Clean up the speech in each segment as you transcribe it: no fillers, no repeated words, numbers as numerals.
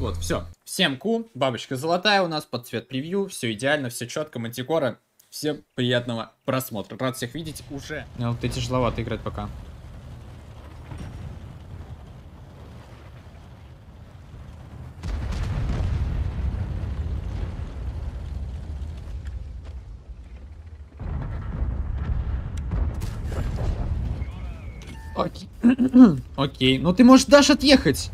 Вот, все. Всем ку, бабочка золотая у нас под цвет превью, все идеально, все четко, Мантикора. Всем приятного просмотра. Рад всех видеть уже. А вот эти тяжеловато играть пока. Окей. Окей. Ну ты можешь даже отъехать.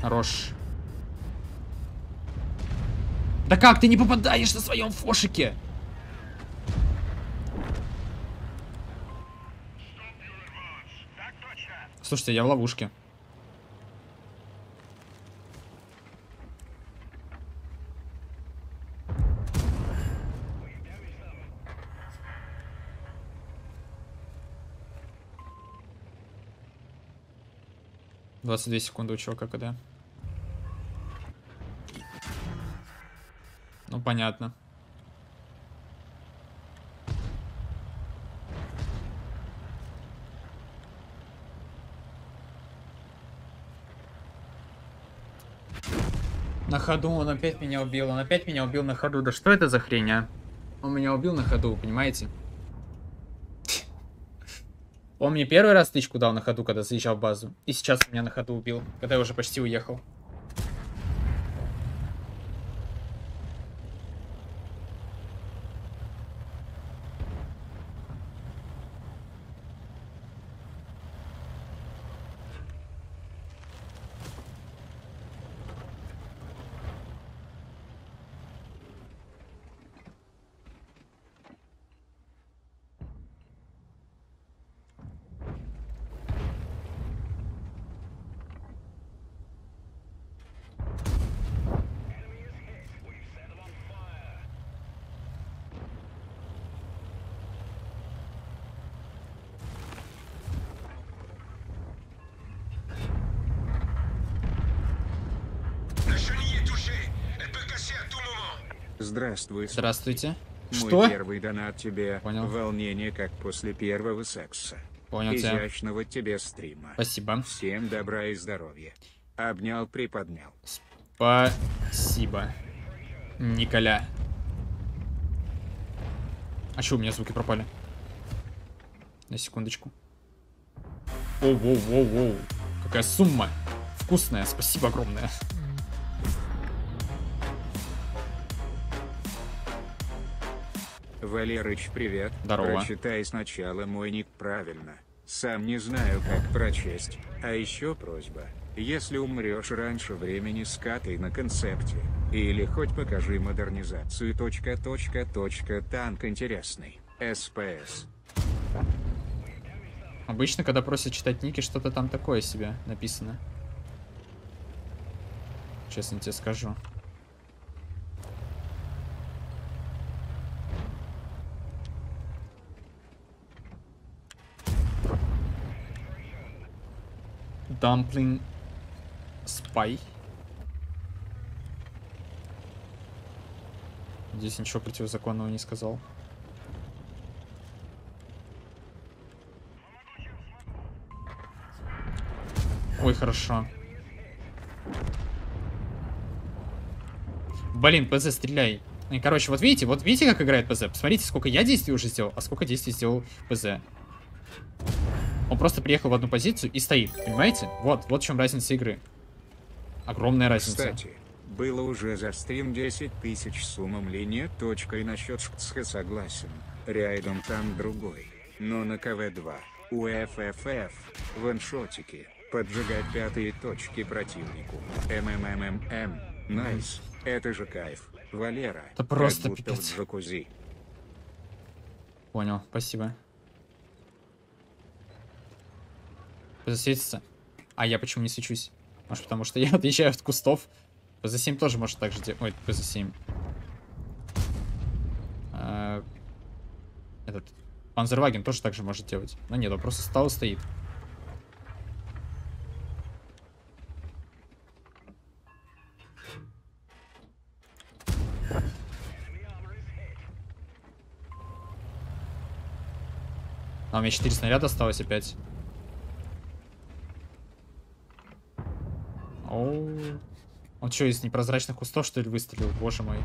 Хорош. Да как ты не попадаешь на своем фошике? Слушайте, я в ловушке. Двадцать две секунды у чувака, когда. Ну, понятно. На ходу он опять меня убил. Он опять меня убил на ходу. Да что это за хрень, а? Он меня убил на ходу, понимаете? Он мне первый раз тычку дал на ходу, когда заезжал в базу. И сейчас меня на ходу убил, когда я уже почти уехал. Здравствуй. Здравствуйте. Мой что? Первый донат тебе. Понял. Волнение, как после первого секса. Понял. Изящного тебе стрима. Спасибо. Всем добра и здоровья. Обнял, приподнял. Спасибо, Николя. А что у меня звуки пропали? На секундочку. Оу-оу-оу-оу. Какая сумма. Вкусная. Спасибо огромное. Валерыч, привет. Здорово. Прочитай сначала мой ник правильно. Сам не знаю, как прочесть. А еще просьба. Если умрешь раньше времени, скатай на концепте. Или хоть покажи модернизацию. Танк интересный. СПС. Обычно, когда просят читать ники, что-то там такое себе написано. Честно тебе скажу. Дамплинг спай. Здесь ничего противозаконного не сказал. Ой, хорошо. Блин, ПЗ, стреляй. Короче, вот видите, как играет ПЗ? Посмотрите, сколько я действий уже сделал, а сколько действий сделал ПЗ. Он просто приехал в одну позицию и стоит, понимаете? Вот в чем разница игры. Огромная разница. Кстати, было уже за стрим 10 тысяч с умом ли нет, точкой насчет ШКЦ согласен. Рядом там другой. Но на КВ-2, УФФФ, ваншотики, поджигать пятые точки противнику. МММММ, найс, это же кайф. Валера, это просто как будто пипец. В джакузи. Понял, спасибо. Засветиться. А я почему не свечусь? Может, потому что я отъезжаю от кустов. ПЗ-7 тоже может так же делать. Ой, ПЗ-7. Этот Панзерваген тоже так же может делать. Но нет, он просто стал и стоит. А у меня 4 снаряда осталось опять. Оу. Он что, из непрозрачных кустов, что ли, выстрелил? Боже мой.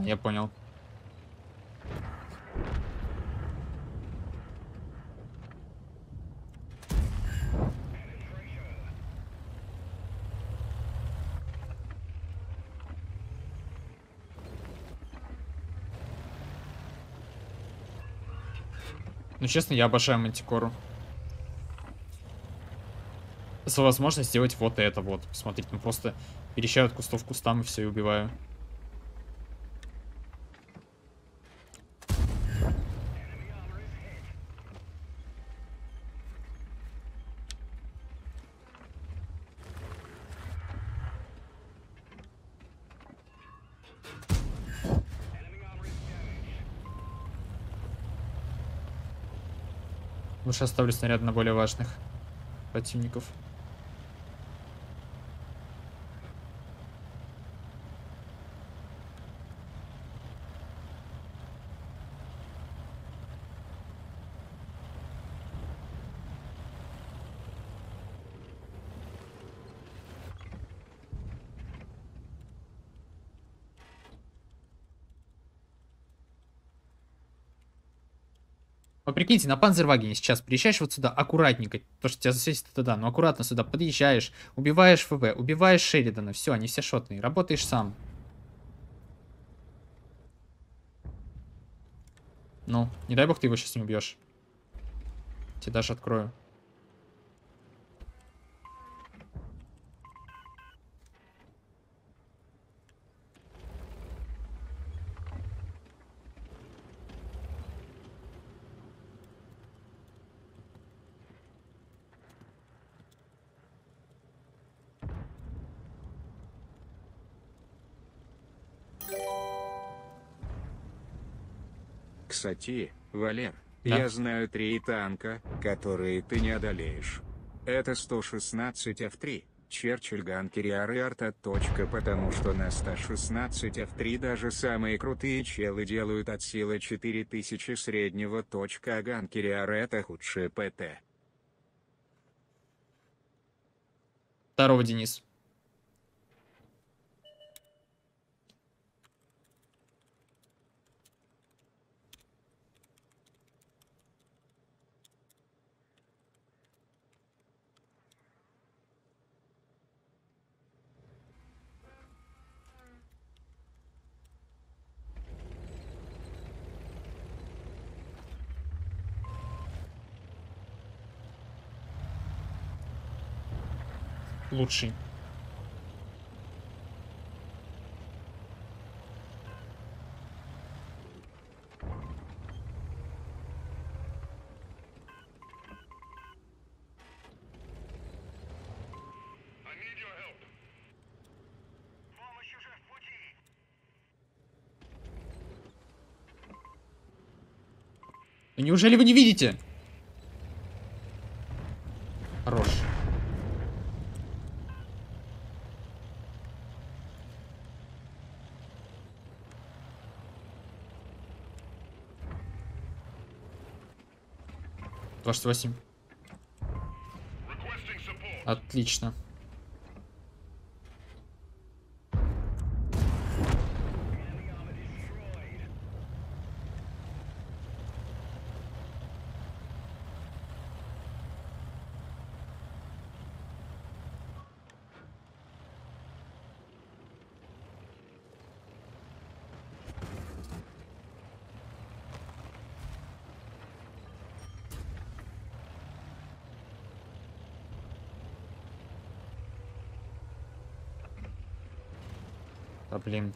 Я понял. Ну, честно, я обожаю Мантикору. За возможность сделать вот это вот. Посмотрите, ну просто перещаю от кустов к кустам и все, и убиваю. Лучше оставлю снаряд на более важных противников. Прикиньте, на Панзервагене сейчас приезжаешь вот сюда аккуратненько, то что тебя засветит, это да, но аккуратно сюда подъезжаешь, убиваешь ФВ, убиваешь Шеридана, все, они все шотные, работаешь сам. Ну, не дай бог ты его сейчас не убьешь. Тебе даже открою. Кстати, Валер, да? Я знаю 3 танка, которые ты не одолеешь. Это 116 F3, Черчилль, Ганкериар и Арта. Потому что на 116 F3 даже самые крутые челы делают от силы 4000 среднего. А Ганкериар — это худшее ПТ. Здорово, Денис. Лучший. Неужели вы не видите? Хорош. Отлично. Да блин.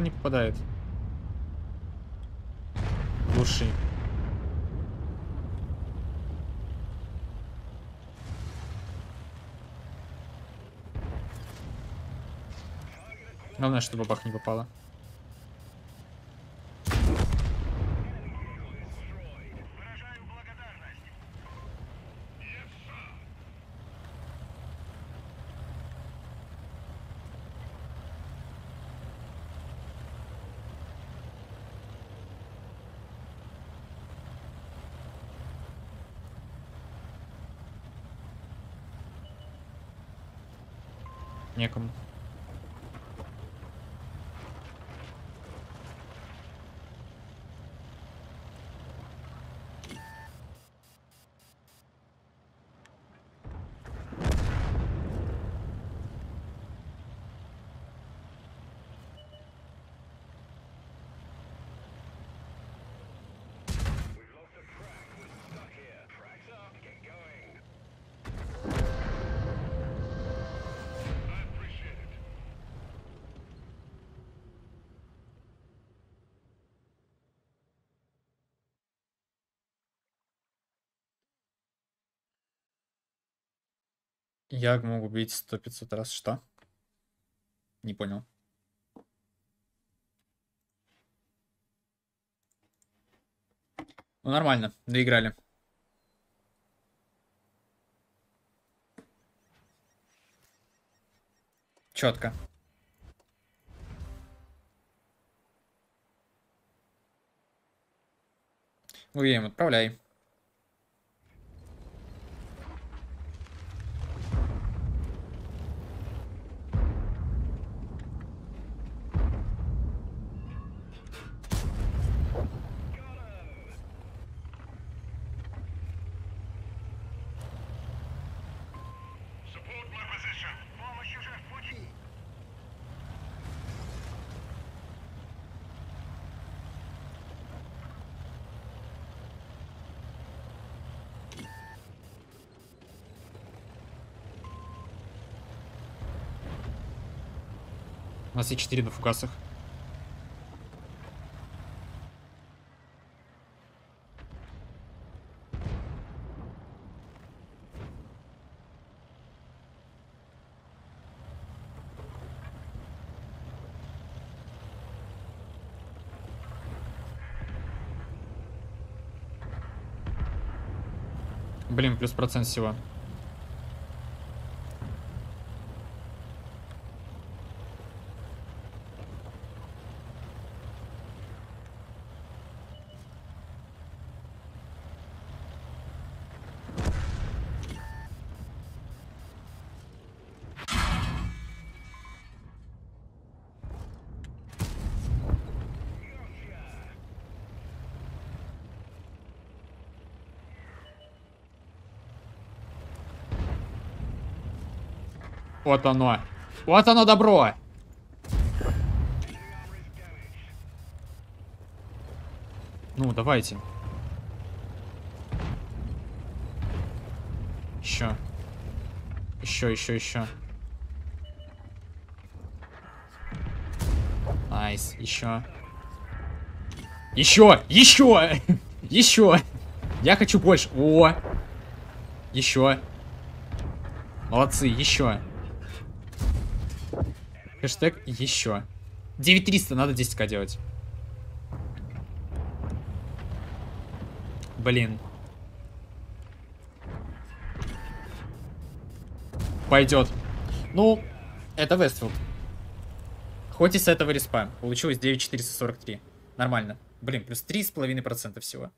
он не попадает. Глуши. Главное, чтобы бабах не попала. Некому. Я могу убить 100-500 раз, что? Не понял. Ну нормально, доиграли. Четко. Уем, отправляй. У нас есть 4 на фугасах. Блин, плюс процент всего. Вот оно. Вот оно добро. Ну, давайте. Еще. Еще. Найс. Еще. Я хочу больше. О. Еще. Молодцы. Еще. Хэштег еще. 9300, надо 10к делать. Блин. Пойдет. Ну, это Вестфилд. Хоть и с этого респа. Получилось 9443. Нормально. Блин, плюс 3,5% всего.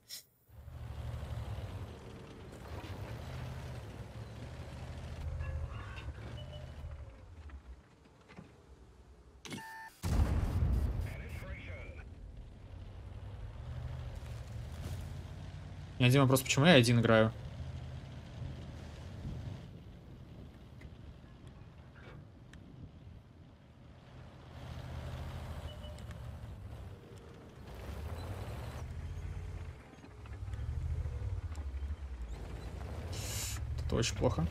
Один вопрос, почему я один играю? Это очень плохо.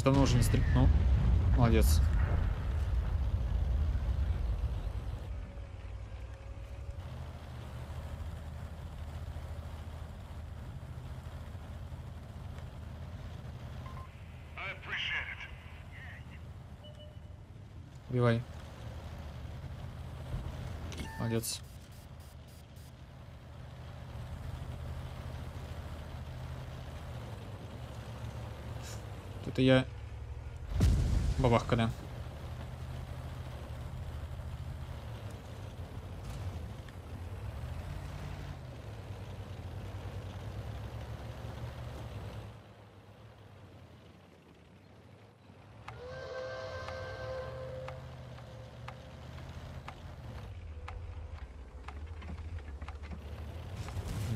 же давно уже не стрельнул. Молодец. Убивай. Молодец. Тут я... Бабахка, да.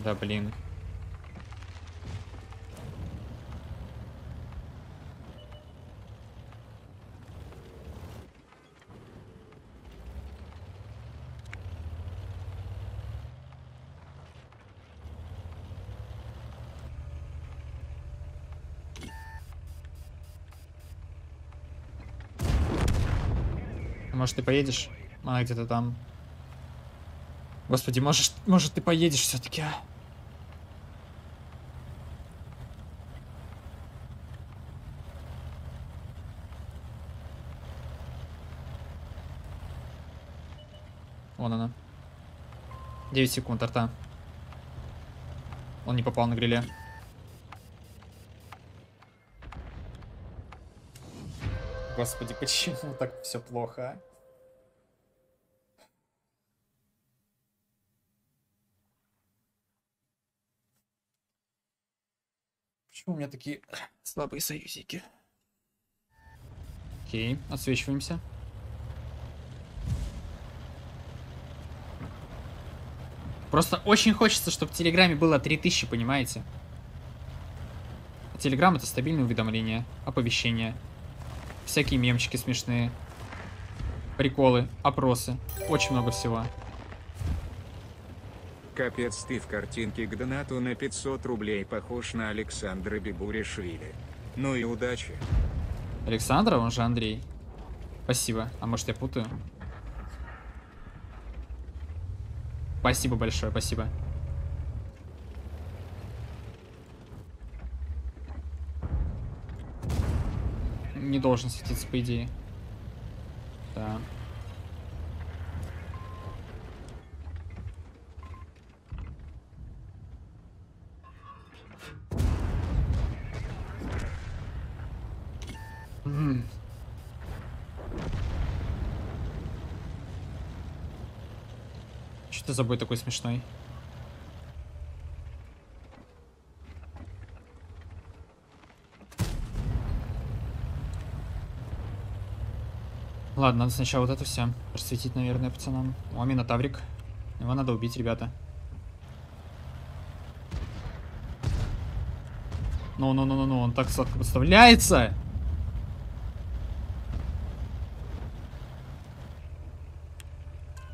Да, блин. Может, ты поедешь? Она где-то там. Господи, может ты поедешь все-таки, а? Вон она. 9 секунд, арта. Он не попал на гриле. Господи, почему так все плохо, а? Почему у меня такие слабые союзники? Окей, отсвечиваемся. Просто очень хочется, чтобы в Телеграме было 3000, понимаете? А Телеграм — это стабильные уведомления, оповещения, всякие мемчики смешные, приколы, опросы, очень много всего. Капец, ты в картинке к донату на 500 рублей похож на Александра Бибуришвили. Ну и удачи. Александра, он же Андрей. Спасибо. А может, я путаю? Спасибо большое, спасибо. Не должен светиться, по идее. Да. Что ты за бой такой смешной? Ладно, надо сначала вот это все просветить, наверное, пацанам. О, Минотаврик. Его надо убить, ребята. Ну, он так сладко подставляется!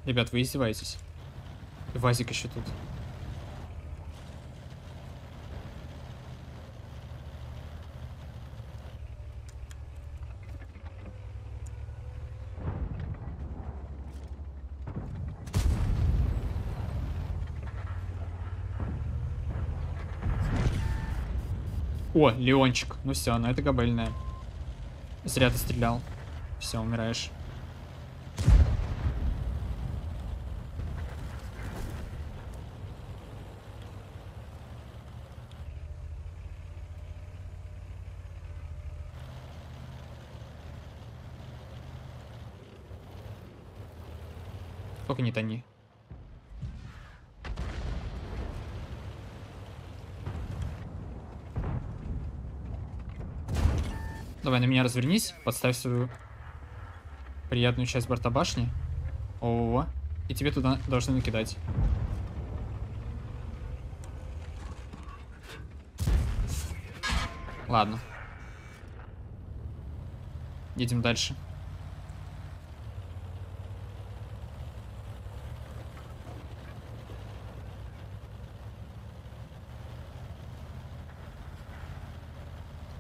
Ребят, вы издеваетесь. И Вазик еще тут. О, Леончик. Ну все, но это габельная. Зря ты стрелял. Все, умираешь. Только не тони. Давай на меня развернись, подставь свою приятную часть борта башни. О-о-о. И тебе туда должны накидать. Ладно. Едем дальше.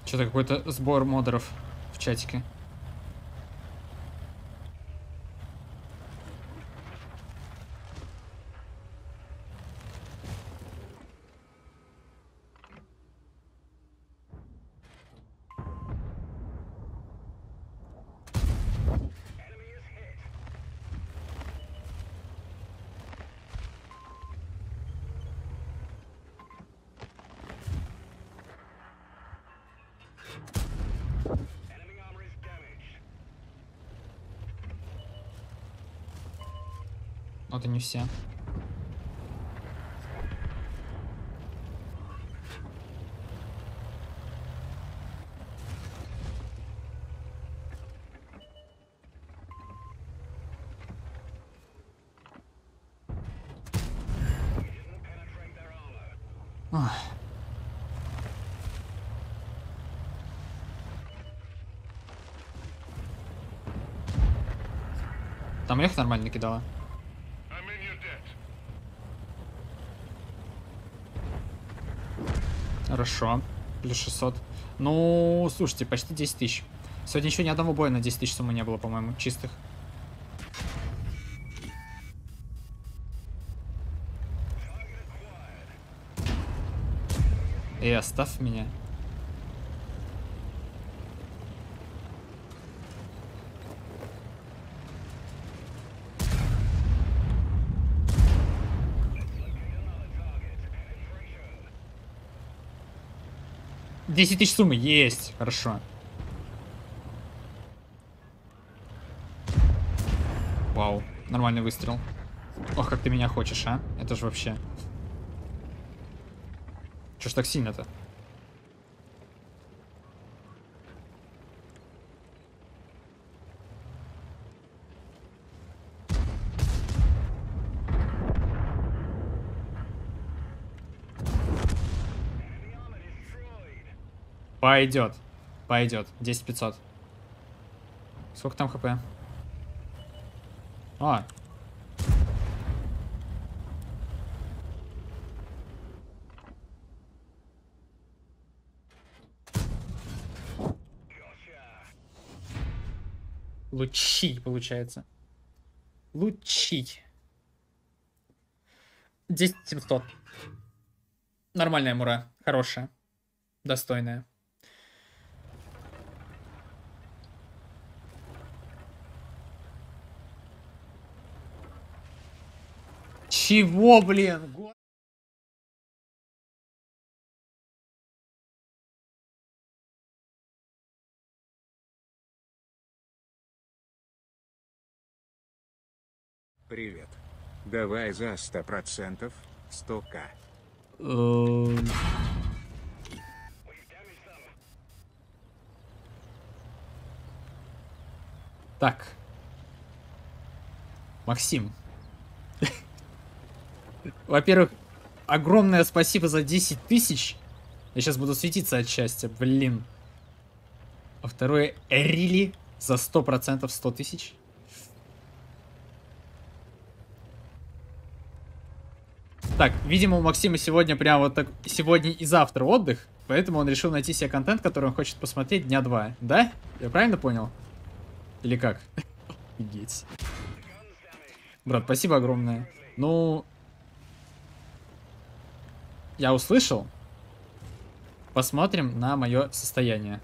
Что-то какой-то сбор модеров. чатике. Но это не все. Там их нормально кидала. Хорошо, плюс 600. Ну, слушайте, почти 10 тысяч. Сегодня еще ни одного боя на 10 тысяч суммы не было, по-моему, чистых. И оставь меня. $10 000 суммы есть, хорошо. Вау, нормальный выстрел. Ох, как ты меня хочешь, а? Это же вообще. Чё ж так сильно-то? Пойдет, пойдет. 10500. Сколько там хп? А. Лучить, получается. Лучить. 10700. Нормальная мура. Хорошая. Достойная. Чего, блин? Привет. Давай за 100%, 100 000. Так. Максим. Во-первых, огромное спасибо за 10 тысяч. Я сейчас буду светиться от счастья, блин. А второе, рили за 100% 100 тысяч. Так, видимо, у Максима сегодня прям вот так... Сегодня и завтра отдых. Поэтому он решил найти себе контент, который он хочет посмотреть дня два. Да? Я правильно понял? Или как? Офигеть. Брат, спасибо огромное. Ну... Я услышал. Посмотрим на мое состояние.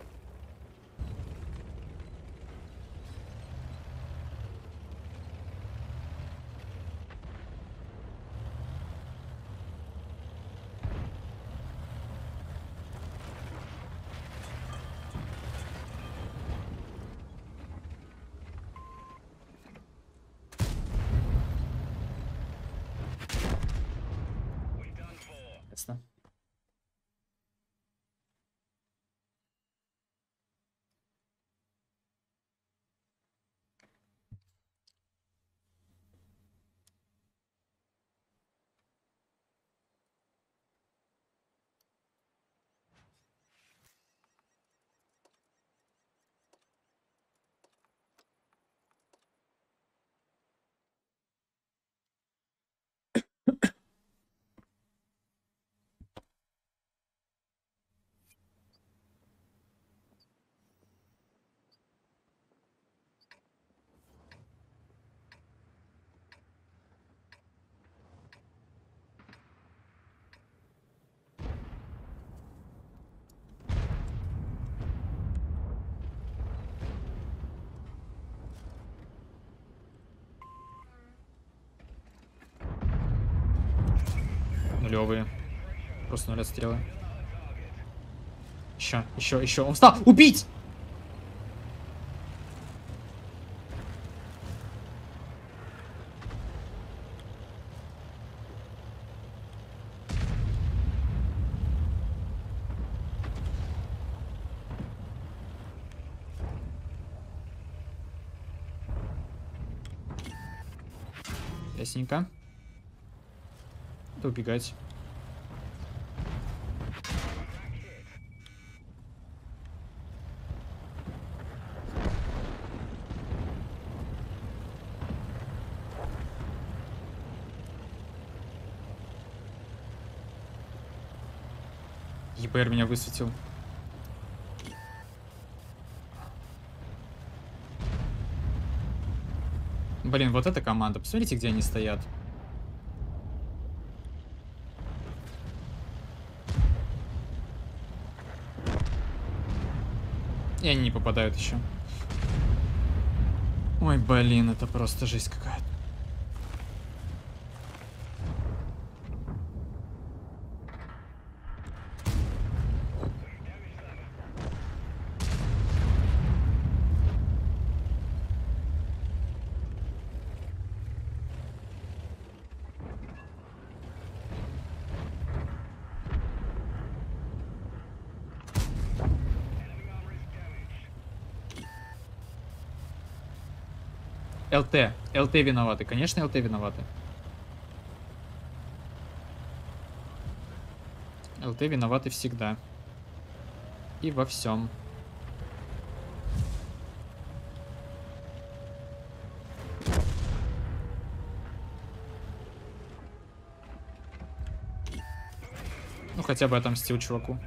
нулевые. Просто нулят стрелы. Еще, еще, еще. Он встал! Убить! Ясненько. Надо убегать. ЕБР меня высветил. Блин, вот эта команда. Посмотрите, где они стоят. И они не попадают еще. Ой, блин, это просто жесть какая-то. ЛТ. ЛТ виноваты. Конечно, ЛТ виноваты. ЛТ виноваты всегда. И во всем. Ну, хотя бы отомстил чуваку.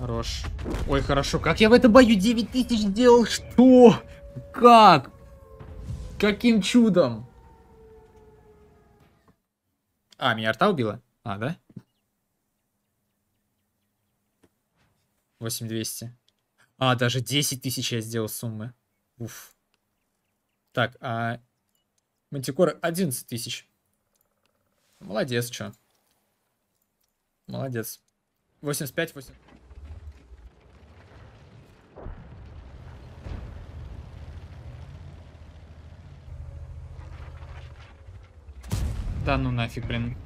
Хорош. Ой, хорошо. Как я в этом бою 9000 делал? Что? Как? Каким чудом? А, меня арта убила? А, да? 8200. А, даже 10000 я сделал суммы. Уф. Так, а... Мантикора 11000. Молодец, чё. Молодец. 85-8... Да ну нафиг, блин.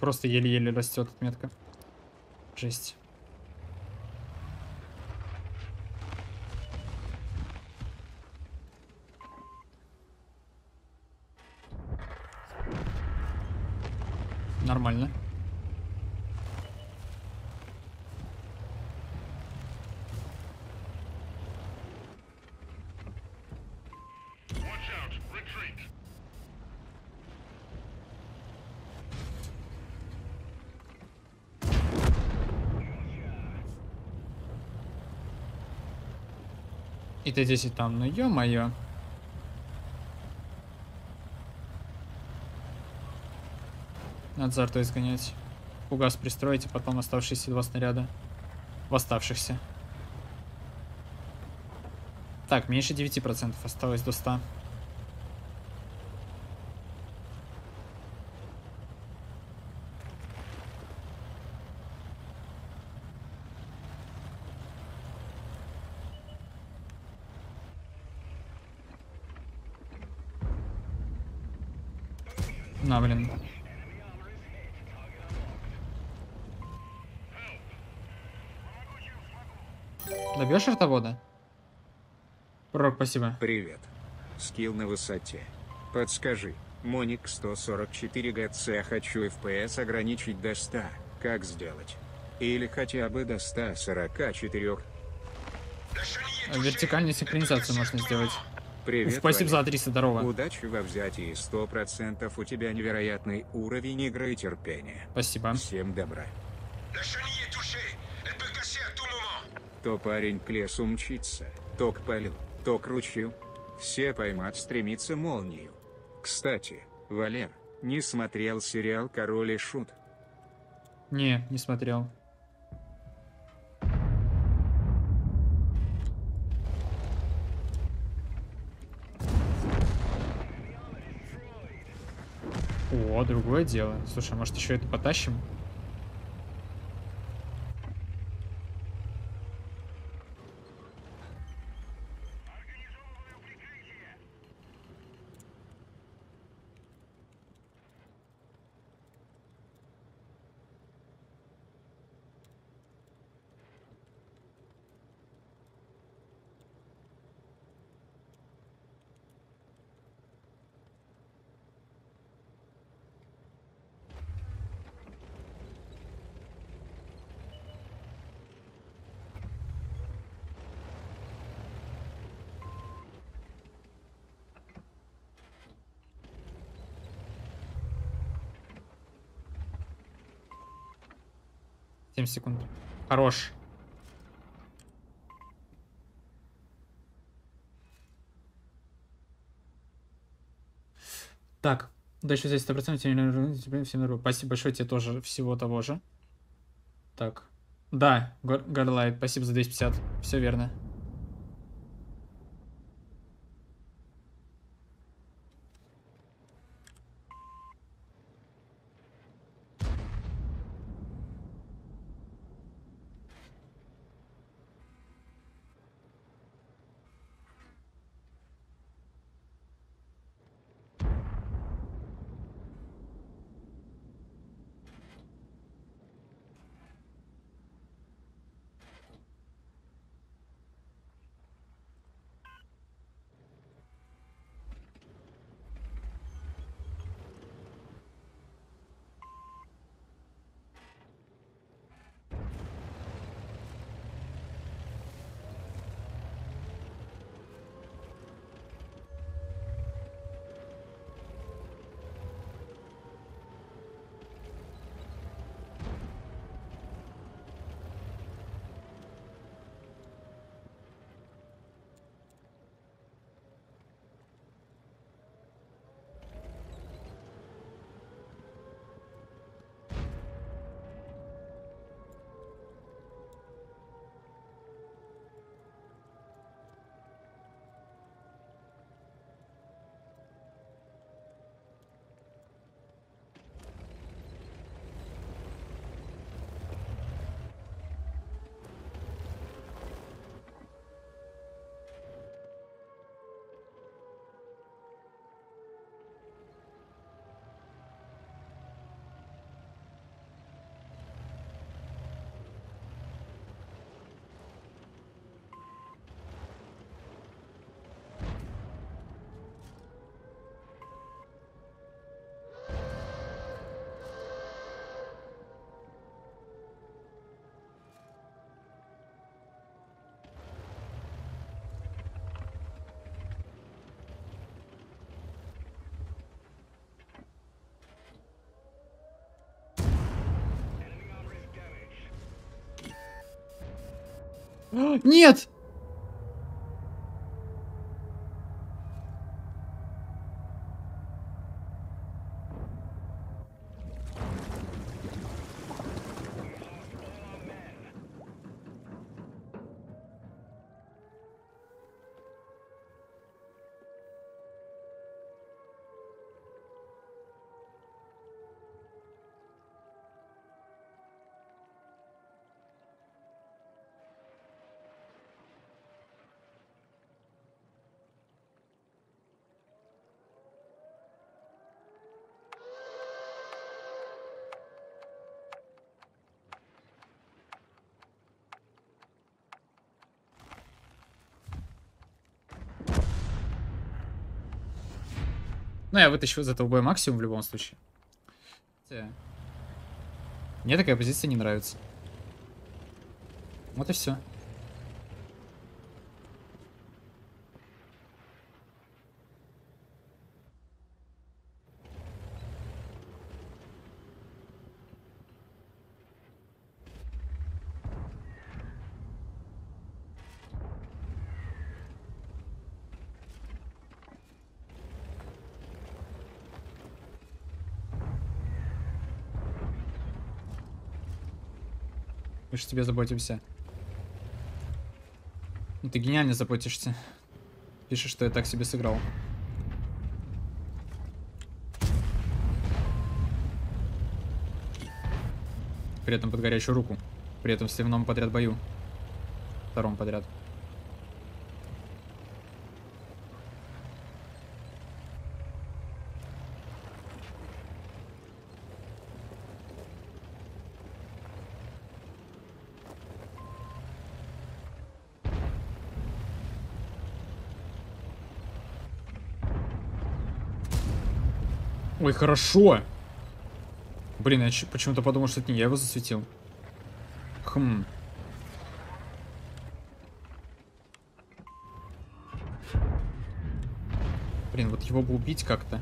Просто еле-еле растет отметка. Жесть. Нормально. И Т-10 там, ну ё-моё. Надо за артой изгонять. Фугас пристроить, а потом оставшиеся два снаряда. В оставшихся. Так, меньше 9% осталось до 100. На, блин. Добьешь ртовода? Пророк, спасибо. Привет. Скилл на высоте. Подскажи, Моник 144 ГЦ, хочу FPS ограничить до 100. Как сделать? Или хотя бы до 144. Вертикальную синхронизацию можно сделать. Привет, спасибо, Ваня. За 300, здорово. Удачи во взятии, 100% у тебя невероятный уровень игры и терпения. Спасибо. Всем добра. То парень к лесу мчится, то к полю, то к ручью. Все поймать стремится молнию. Кстати, Валер, не смотрел сериал «Король и Шут»? Не, не смотрел. О, другое дело. Слушай, а может еще это потащим? Секунд. Хорош. Так, дальше здесь 100%. Всем здорово. Спасибо большое, тебе тоже всего того же. Так. Да, Горлайт, спасибо за 250. Все верно. Нет! Но я вытащу из этого боя максимум в любом случае. Мне такая позиция не нравится. Вот и все. Мы же тебе заботимся. Ну, ты гениально заботишься. Пишешь, что я так себе сыграл. При этом под горячую руку. При этом в сливном подряд бою. Втором подряд. Ой, хорошо. Блин, я почему-то подумал, что это не я его засветил. Хм. Блин, вот его бы убить как-то.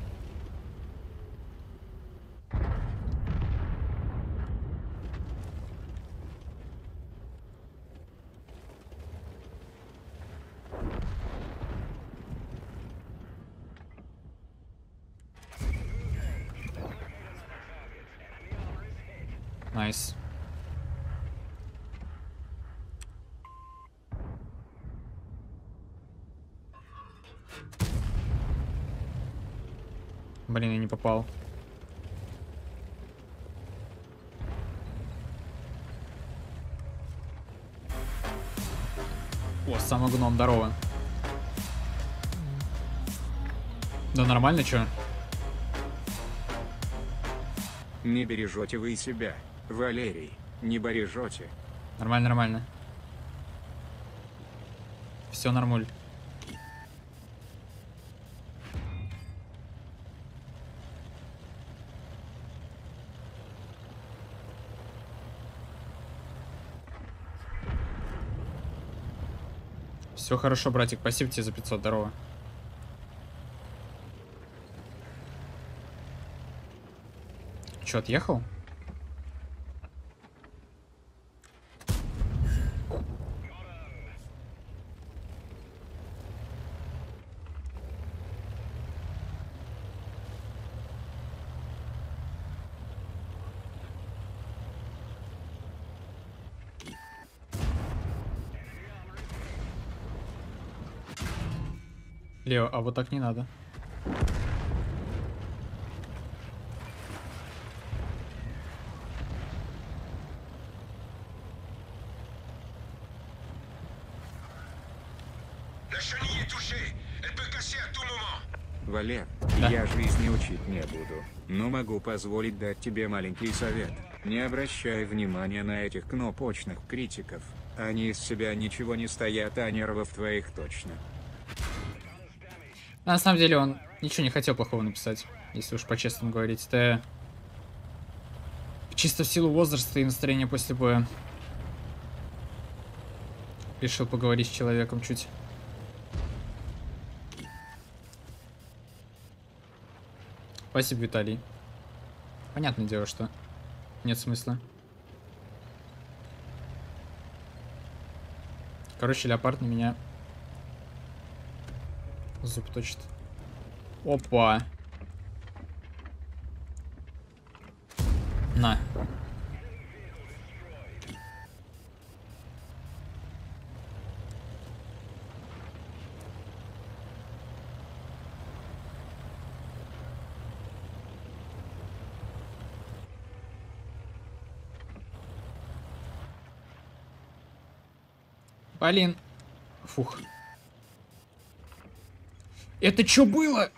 Найс. Блин, я не попал. О, сам гном, здорово. Да нормально, чё? Не бережете вы и себя. Валерий, не бережете. Нормально, нормально. Все нормуль. Все хорошо, братик. Спасибо тебе за 500. Здорово. Че, отъехал? Лео, а вот так не надо. Валер, да. Я жизни учить не буду, но могу позволить дать тебе маленький совет. Не обращай внимания на этих кнопочных критиков. Они из себя ничего не стоят, а нервов твоих точно. На самом деле он ничего не хотел плохого написать, если уж по-честному говорить. Это чисто в силу возраста и настроения после боя. Решил поговорить с человеком чуть. Спасибо, Виталий. Понятное дело, что нет смысла. Короче, Леопард на меня... зуб точит. Опа. На. Блин. Фух. Это чё было?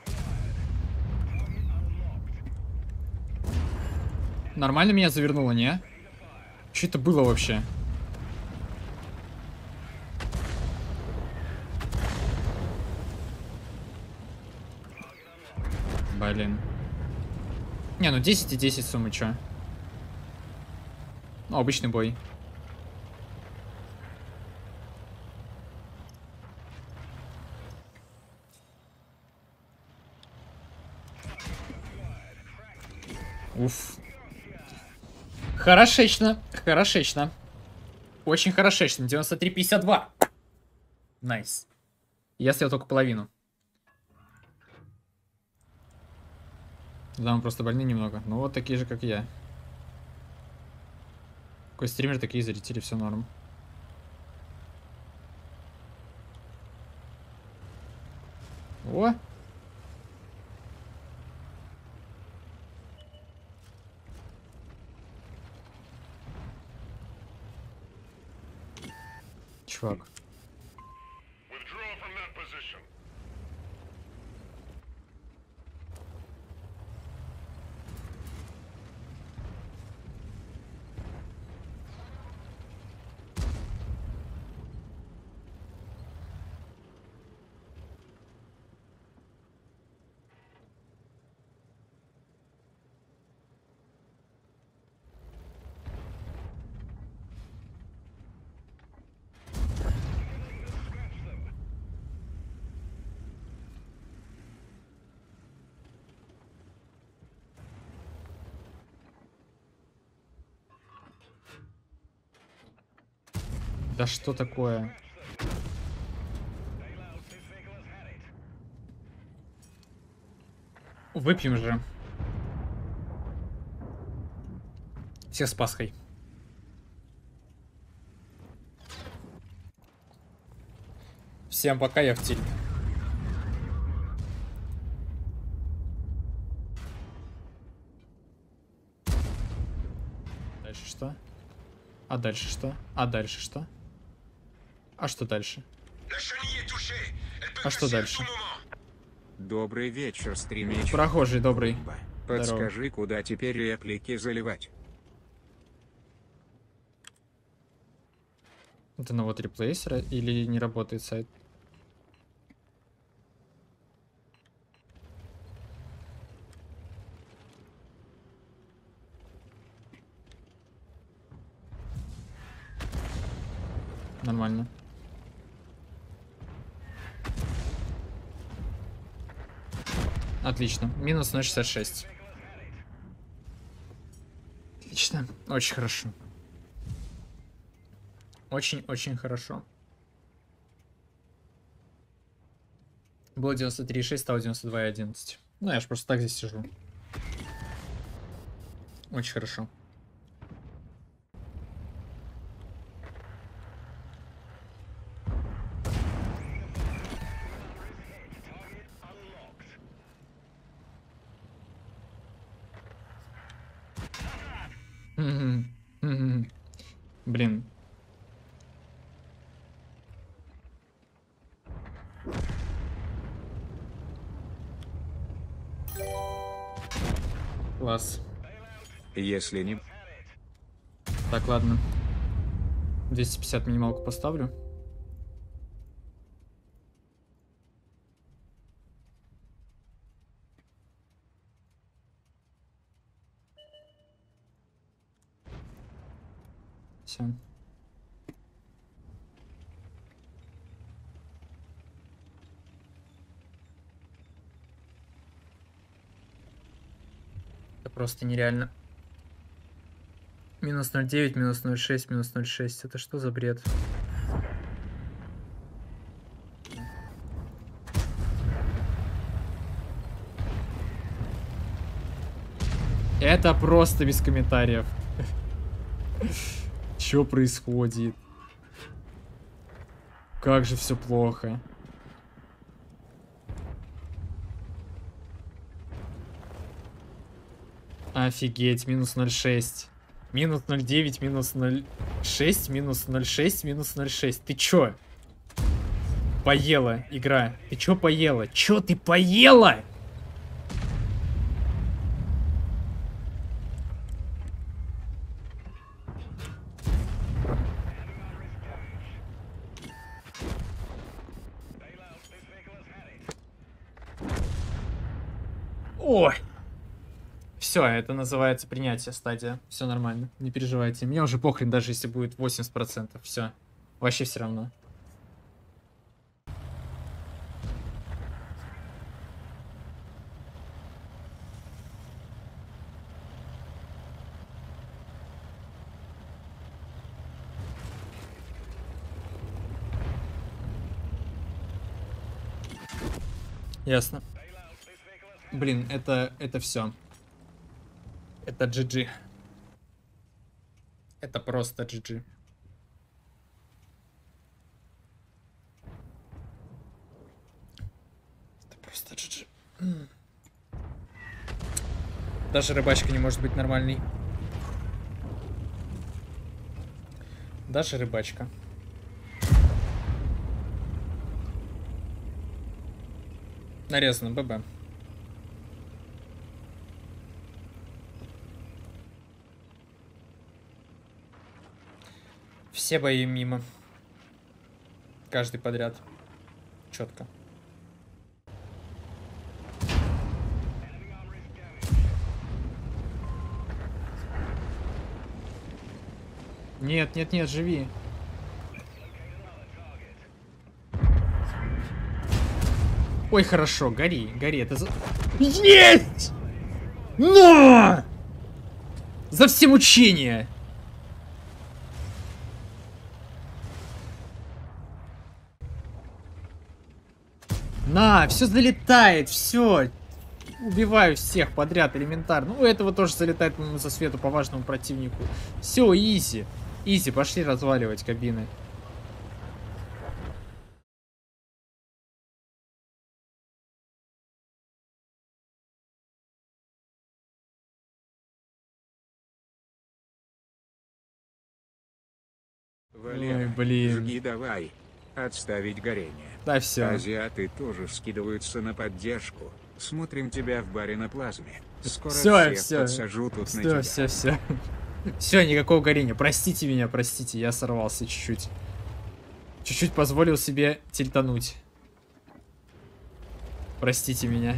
Нормально меня завернуло, не? Чё это было вообще? Блин. Не, ну 10 и 10 суммы, чё? Ну, обычный бой. Уф. Хорошечно, хорошечно. Очень хорошечно. 93-52. Найс. Я съел только половину. Да, мы просто больны немного. Ну вот такие же, как я. Какой стример, такие зрители, все норм. О! Чувак. Да что такое? Выпьем же. Все с Пасхой. Всем пока, я в тиль. Дальше что? А дальше что? А дальше что? А что дальше? А что дальше? Добрый вечер, стример. Прохожий, добрый. Подскажи, куда теперь реплики заливать? Это на вот реплейсера или не работает сайт? Нормально. Отлично. Минус 0,66. Отлично. Очень хорошо. Очень-очень хорошо. Было 93,6, стало 92,11. Ну, я же просто так здесь сижу. Очень хорошо. Блин. Класс. Если не... Так, ладно. 250 минималку поставлю. Это просто нереально. Минус 0,9, минус 0,6, минус 0,6. Это что за бред? Это просто без комментариев. Что происходит? Как же все плохо. Офигеть, минус 0,6. Минус 0,9, минус 0,6, минус 0,6, минус 0,6. Ты чё? Поела, игра. Ты чё поела? Чё ты поела? Ой! Все, это называется принятие стадия. Все нормально, не переживайте. Мне уже похрен, даже если будет 80%. Все, вообще все равно. Ясно. Блин, это все. Это GG. Это просто GG. Это просто GG. Даже рыбачка не может быть нормальной. Даже рыбачка. Нарезано, ББ. Все бои мимо. Каждый подряд. Четко. Нет, нет, нет, живи. Ой, хорошо, гори, гори, это за... Есть! Но! За все мучения! На, все залетает, все. Убиваю всех подряд, элементарно. Ну, у этого тоже залетает, по-моему, со свету по важному противнику. Все, изи. Изи, пошли разваливать кабины. Ой, блин. Жги давай. Отставить горение. Да все. Азиаты тоже скидываются на поддержку. Смотрим тебя в баре на плазме. Скоро все, всех подсажу тут на тебя. Все, все, все, никакого горения. Простите меня, простите, я сорвался чуть-чуть. Чуть-чуть позволил себе тильтануть. Простите меня.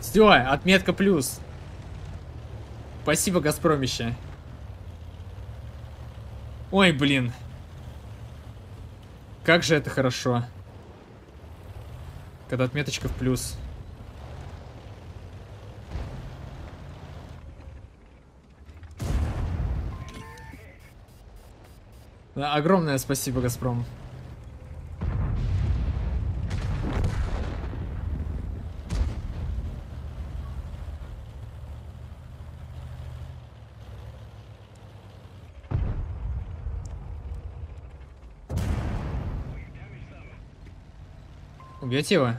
Все, отметка плюс. Спасибо, Газпромище. Ой, блин. Как же это хорошо. Когда отметочка в плюс. Да, огромное спасибо, Газпром. Убьет его?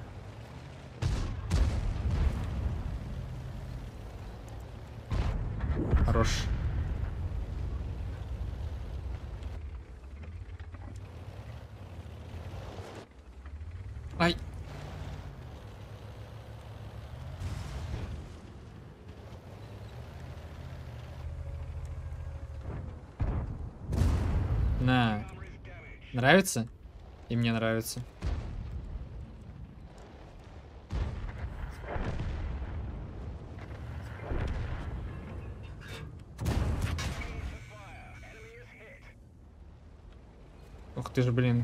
Хорош. Ай. На. Нравится? И мне нравится. Ты же, блин.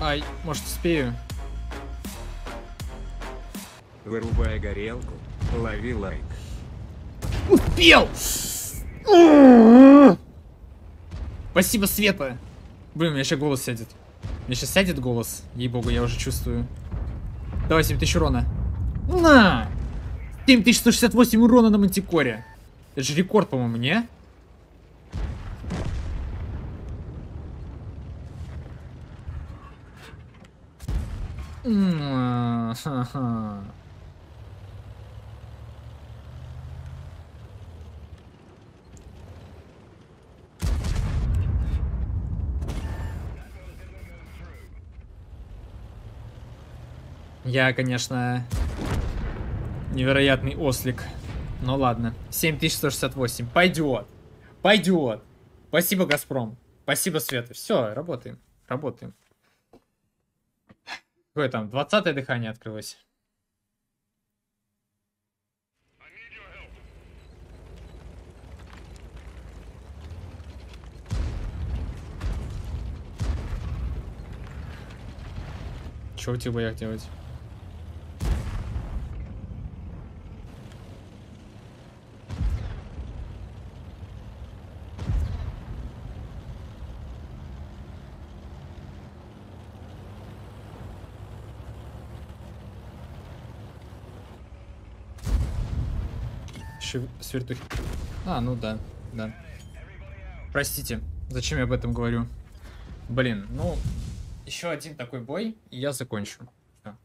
Ай, может, успею? Вырубая горелку, лови лайк. Успел! Спасибо, Света! Блин, у меня сейчас голос сядет. Мне сейчас сядет голос, ей-богу, я уже чувствую. Давай, 7000 урона. На! 7168 урона на Мантикоре. Это же рекорд, по-моему, не? Я, конечно, невероятный ослик. Ну ладно. 7168. Пойдет. Пойдет. Спасибо, Газпром. Спасибо, Света. Все, работаем. Работаем. Какое там? 20-е дыхание открылось. Что у тебя в боях делать? Еще свертухи. А, ну да, да. Простите, зачем я об этом говорю? Блин, ну... Еще один такой бой, и я закончу. Да.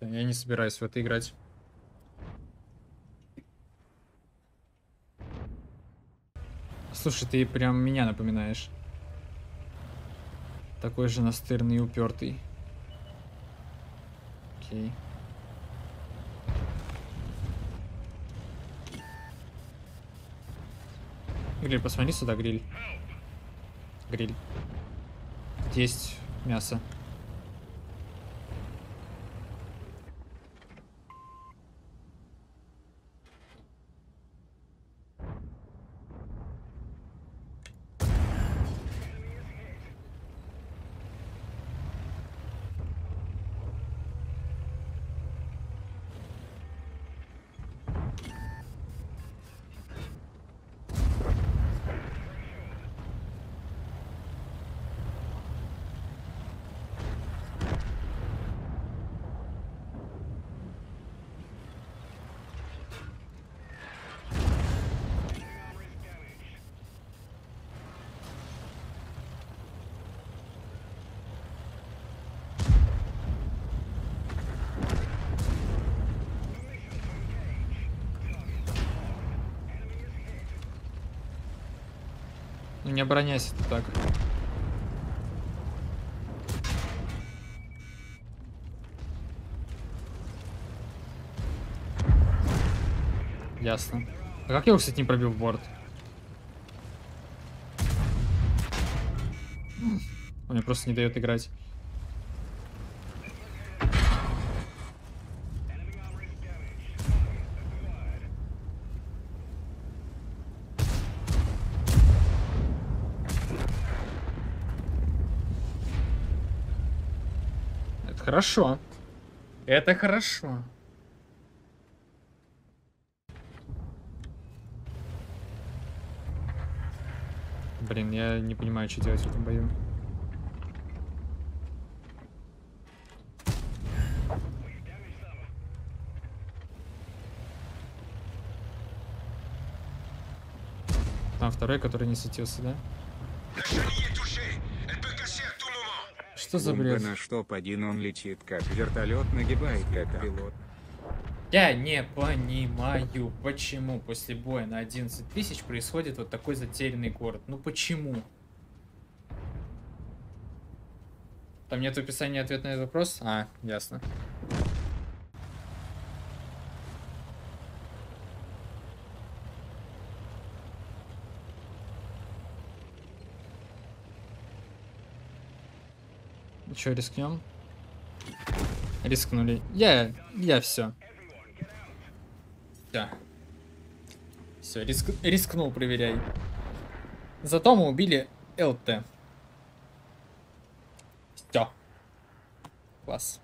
Я не собираюсь в это играть. Слушай, ты прям меня напоминаешь. Такой же настырный и упертый. Окей. Гриль, посмотри сюда, Гриль. Гриль. Есть мясо. Не обороняйся ты так. Ясно. А как я его, кстати, не пробил в борт? Он мне просто не дает играть. Хорошо. Это хорошо. Блин, я не понимаю, что делать в этом бою. Там второй, который не светился, да? Что за бред? На штоп один он летит, как вертолет нагибает, как пилот. Я не понимаю, почему после боя на 11 тысяч происходит вот такой затерянный город. Ну почему? Там нет описания ответа на этот вопрос? А, ясно. Че, рискнем? Рискнули. Я все. Да. Все, рискнул, проверяй. Зато мы убили ЛТ. Все. Класс.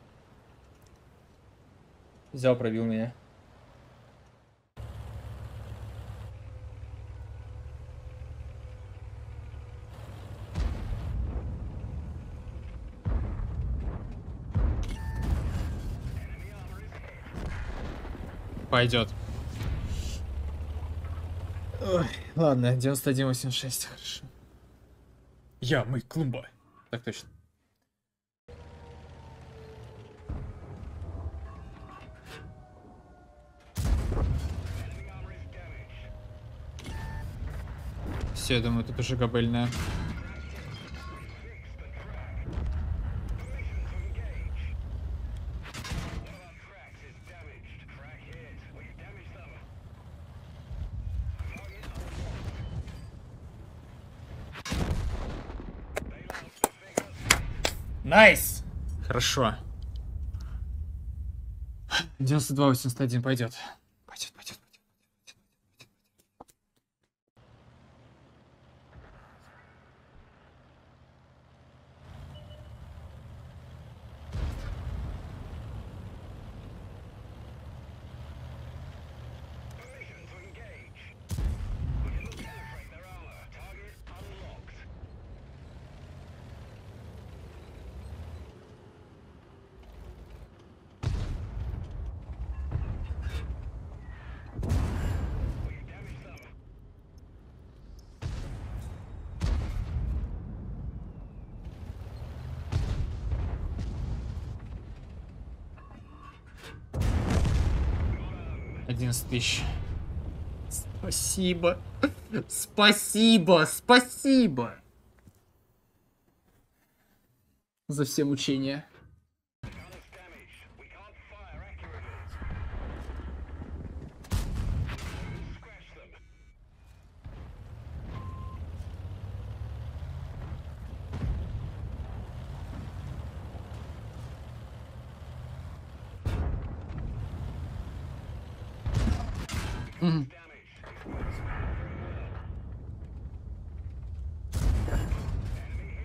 Взял, пробил меня. Пойдет. Ой, ладно, 9186, хорошо. Я, мы, клумба. Так точно. Все, я думаю, тут уже кабельная. Найс! Хорошо. 92-81 пойдет. Пойдет. Тысяч. Спасибо. Спасибо за все мучения.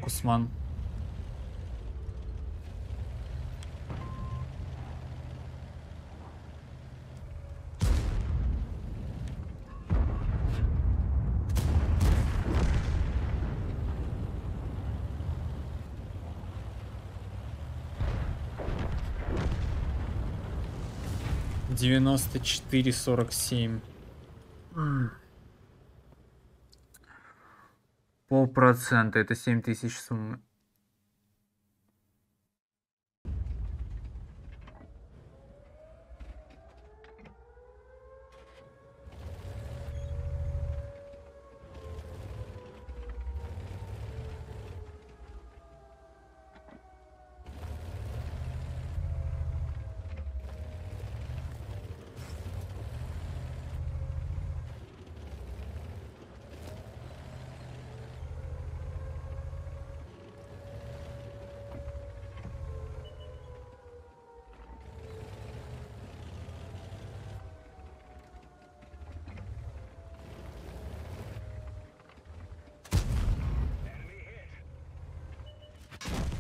Кусман. $94.47. Полпроцента, это 7000 суммы.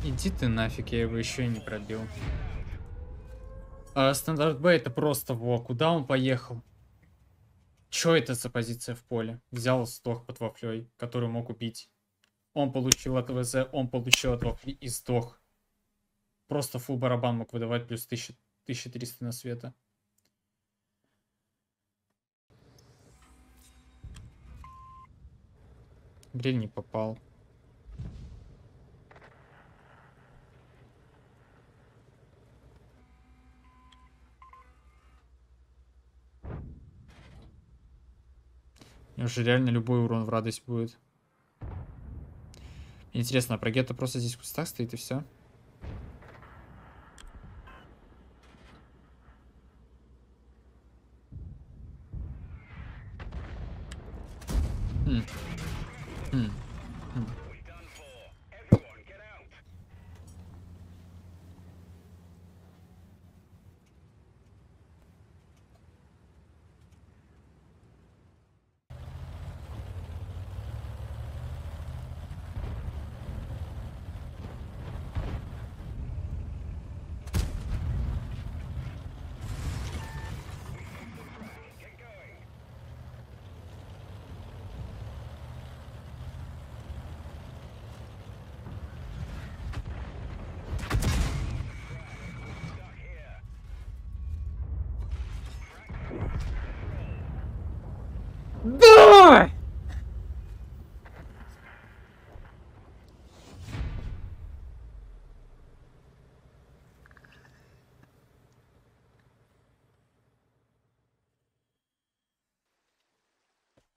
Иди ты нафиг, я его еще и не пробил. Стандарт Б это просто во. Куда он поехал? Че это за позиция в поле? Взял сдох под вафлей, который мог убить. Он получил от ВЗ, он получил от вафли и сдох. Просто фул барабан мог выдавать плюс 1000, 1300 на света. Брель не попал. Уже реально любой урон в радость будет. Интересно, а прогетто просто здесь в кустах стоит и все?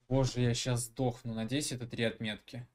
Боже, я сейчас сдохну. Надеюсь, это 3 отметки.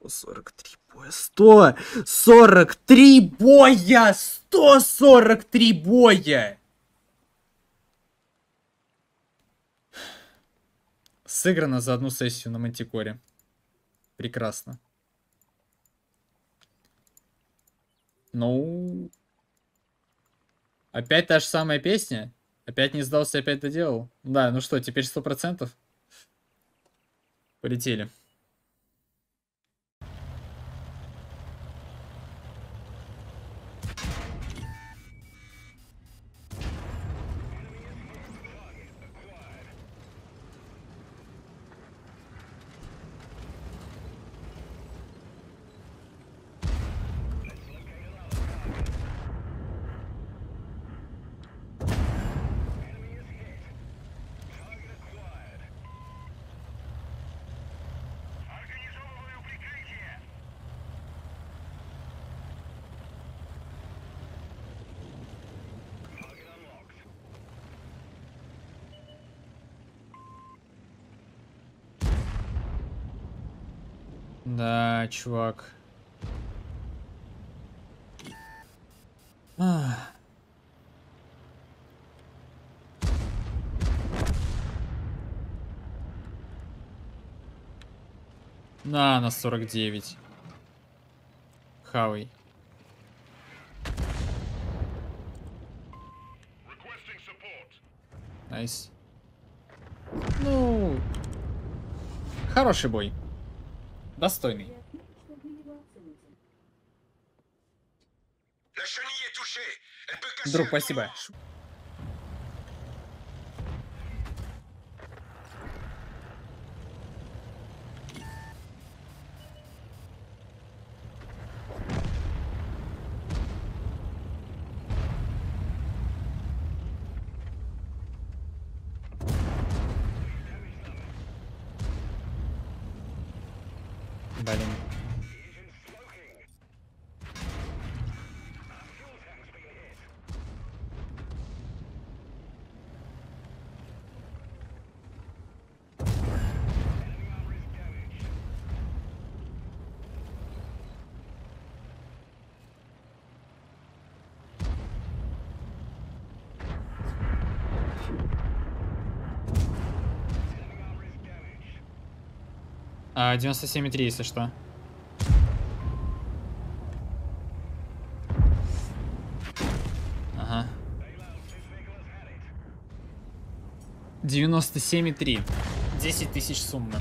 143 боя, 143 боя, 143 боя! Сыграно за одну сессию на Мантикоре. Прекрасно. Ну... Опять та же самая песня? Опять не сдался, опять доделал? Да, ну что, теперь 100%? Полетели. Да, чувак. На 49. Хавай. Найс. Ну, хороший бой. Достойный. Друг, спасибо. Блин. А, 97,3, если что. Ага. 97,3. 10 тысяч сумма.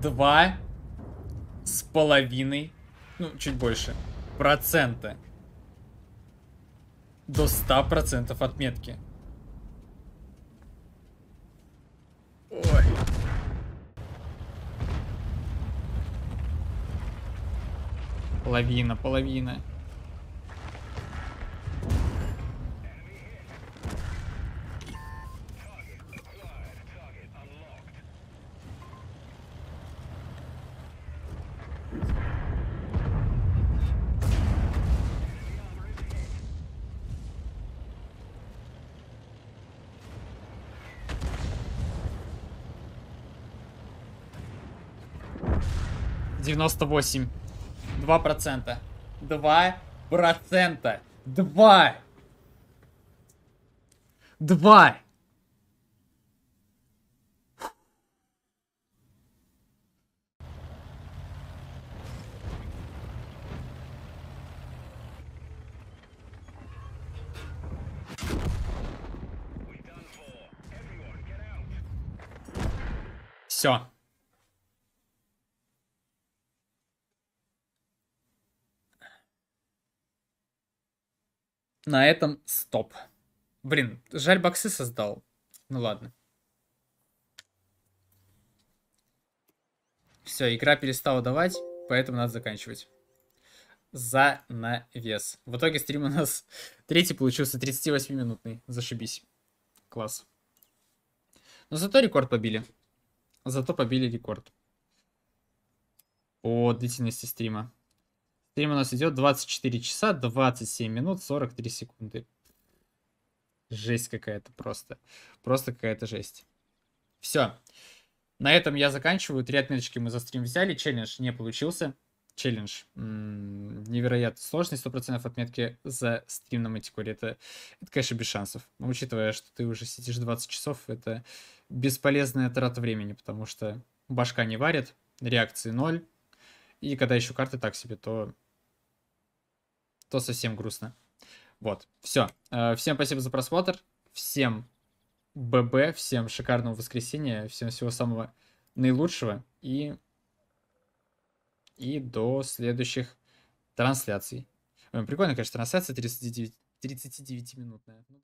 Два с половиной, ну, чуть больше, процента. До 100% отметки. Половина, половина. Девяносто восемь. 2%. 2%. 2. 2. Все. На этом стоп. Блин, жаль, боксы создал. Ну ладно. Все, игра перестала давать, поэтому надо заканчивать. Занавес. В итоге стрим у нас третий получился 38-минутный. Зашибись. Класс. Но зато рекорд побили. Зато побили рекорд. По длительности стрима. Стрим у нас идет 24 часа, 27 минут, 43 секунды. Жесть какая-то просто. Просто какая-то жесть. Все. На этом я заканчиваю. 3 отметочки мы за стрим взяли. Челлендж не получился. Челлендж. Невероятно сложный. 100% отметки за стрим на Мантикоре. Это, конечно, без шансов. Но, учитывая, что ты уже сидишь 20 часов, это бесполезная трата времени, потому что башка не варит, реакции 0. И когда еще карты так себе, то совсем грустно. Вот. Все. Всем спасибо за просмотр. Всем ББ. Всем шикарного воскресенья. Всем всего самого наилучшего. И до следующих трансляций. Прикольно, конечно, трансляция 39-минутная.